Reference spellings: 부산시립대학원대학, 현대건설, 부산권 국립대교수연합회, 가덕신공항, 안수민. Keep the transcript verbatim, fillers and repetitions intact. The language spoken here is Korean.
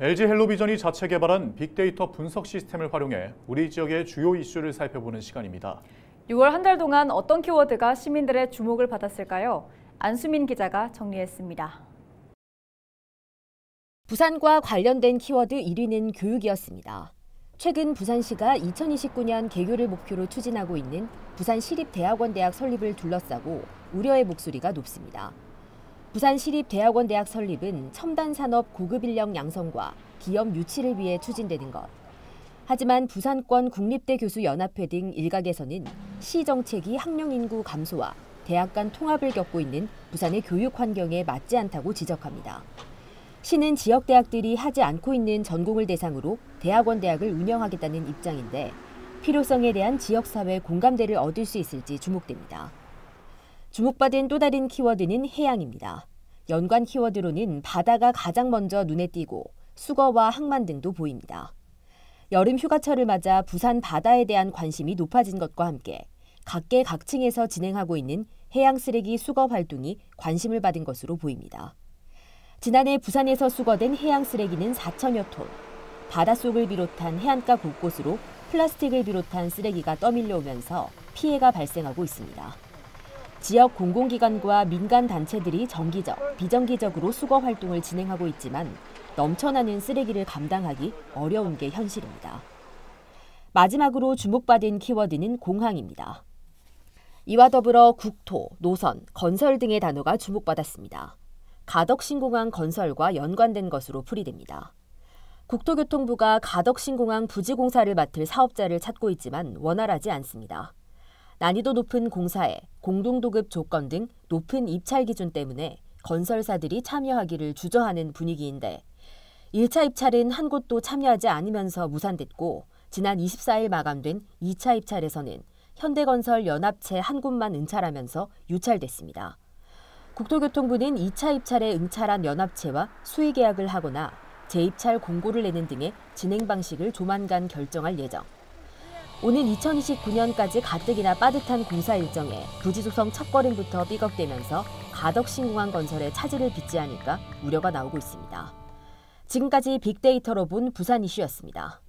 엘지 헬로비전이 자체 개발한 빅데이터 분석 시스템을 활용해 우리 지역의 주요 이슈를 살펴보는 시간입니다. 유월 한 달 동안 어떤 키워드가 시민들의 주목을 받았을까요? 안수민 기자가 정리했습니다. 부산과 관련된 키워드 일 위는 교육이었습니다. 최근 부산시가 이천이십구 년 개교를 목표로 추진하고 있는 부산시립대학원대학 설립을 둘러싸고 우려의 목소리가 높습니다. 부산시립대학원대학 설립은 첨단산업 고급 인력 양성과 기업 유치를 위해 추진되는 것. 하지만 부산권 국립대교수연합회 등 일각에서는 시 정책이 학령인구 감소와 대학 간 통합을 겪고 있는 부산의 교육 환경에 맞지 않다고 지적합니다. 시는 지역 대학들이 하지 않고 있는 전공을 대상으로 대학원 대학을 운영하겠다는 입장인데 필요성에 대한 지역사회 공감대를 얻을 수 있을지 주목됩니다. 주목받은 또 다른 키워드는 해양입니다. 연관 키워드로는 바다가 가장 먼저 눈에 띄고 수거와 항만 등도 보입니다. 여름 휴가철을 맞아 부산 바다에 대한 관심이 높아진 것과 함께 각계각층에서 진행하고 있는 해양 쓰레기 수거 활동이 관심을 받은 것으로 보입니다. 지난해 부산에서 수거된 해양 쓰레기는 사천여 톤, 바닷속을 비롯한 해안가 곳곳으로 플라스틱을 비롯한 쓰레기가 떠밀려오면서 피해가 발생하고 있습니다. 지역 공공기관과 민간 단체들이 정기적, 비정기적으로 수거 활동을 진행하고 있지만 넘쳐나는 쓰레기를 감당하기 어려운 게 현실입니다. 마지막으로 주목받은 키워드는 공항입니다. 이와 더불어 국토, 노선, 건설 등의 단어가 주목받았습니다. 가덕신공항 건설과 연관된 것으로 풀이됩니다. 국토교통부가 가덕신공항 부지공사를 맡을 사업자를 찾고 있지만 원활하지 않습니다. 난이도 높은 공사에 공동도급 조건 등 높은 입찰 기준 때문에 건설사들이 참여하기를 주저하는 분위기인데 일 차 입찰은 한 곳도 참여하지 않으면서 무산됐고 지난 이십사 일 마감된 이 차 입찰에서는 현대건설 연합체 한 곳만 은찰하면서 유찰됐습니다. 국토교통부는 이 차 입찰에 응찰한 연합체와 수의계약을 하거나 재입찰 공고를 내는 등의 진행 방식을 조만간 결정할 예정. 오는 이천이십구 년까지 가뜩이나 빠듯한 공사 일정에 부지 조성 첫걸음부터 삐걱대면서 가덕신공항 건설에 차질을 빚지 않을까 우려가 나오고 있습니다. 지금까지 빅데이터로 본 부산 이슈였습니다.